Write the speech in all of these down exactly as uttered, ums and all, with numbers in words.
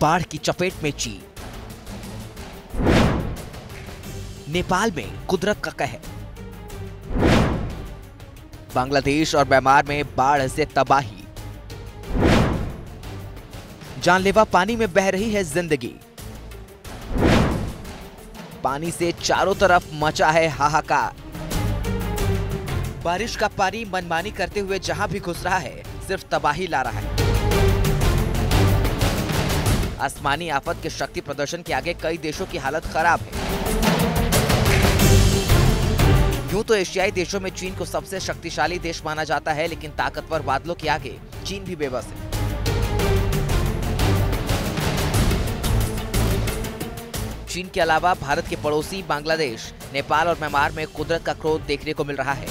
बाढ़ की चपेट में चीन। नेपाल में कुदरत का कहर। बांग्लादेश और म्यांमार में बाढ़ से तबाही। जानलेवा पानी में बह रही है जिंदगी। पानी से चारों तरफ मचा है हाहाकार। बारिश का पानी मनमानी करते हुए जहां भी घुस रहा है सिर्फ तबाही ला रहा है। आसमानी आफत के शक्ति प्रदर्शन के आगे कई देशों की हालत खराब है। यूं तो एशियाई देशों में चीन को सबसे शक्तिशाली देश माना जाता है, लेकिन ताकतवर बादलों के आगे चीन भी बेबस है। चीन के अलावा भारत के पड़ोसी बांग्लादेश, नेपाल और म्यांमार में कुदरत का क्रोध देखने को मिल रहा है।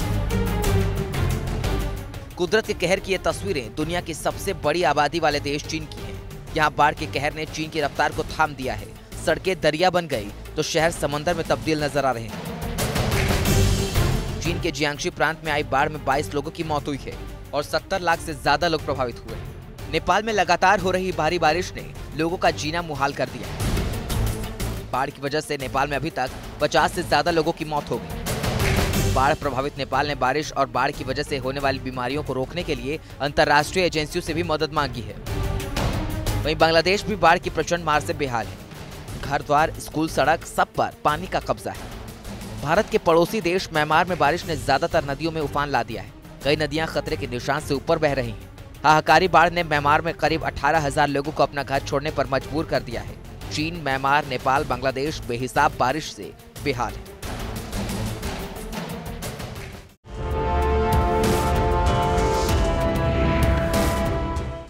कुदरत के कहर की ये तस्वीरें दुनिया की सबसे बड़ी आबादी वाले देश चीन की है। यहाँ बाढ़ के कहर ने चीन की रफ्तार को थाम दिया है। सड़कें दरिया बन गई तो शहर समंदर में तब्दील नजर आ रहे हैं। चीन के जियांगशी प्रांत में आई बाढ़ में बाईस लोगों की मौत हुई है और सत्तर लाख से ज्यादा लोग प्रभावित हुए। नेपाल में लगातार हो रही भारी बारिश ने लोगों का जीना मुहाल कर दिया है। बाढ़ की वजह से नेपाल में अभी तक पचास से ज्यादा लोगों की मौत हो गई। बाढ़ प्रभावित नेपाल ने बारिश और बाढ़ की वजह से होने वाली बीमारियों को रोकने के लिए अंतर्राष्ट्रीय एजेंसियों से भी मदद मांगी है। वहीं बांग्लादेश भी बाढ़ की प्रचंड मार से बेहाल है। घर द्वार, स्कूल, सड़क सब पर पानी का कब्जा है। भारत के पड़ोसी देश म्यांमार में बारिश ने ज्यादातर नदियों में उफान ला दिया है। कई नदियां खतरे के निशान से ऊपर बह रही हैं। हाहाकारी बाढ़ ने म्यांमार में करीब अठारह हजार लोगों को अपना घर छोड़ने पर मजबूर कर दिया है। चीन, म्यांमार, नेपाल, बांग्लादेश बेहिसाब बारिश से बेहाल है।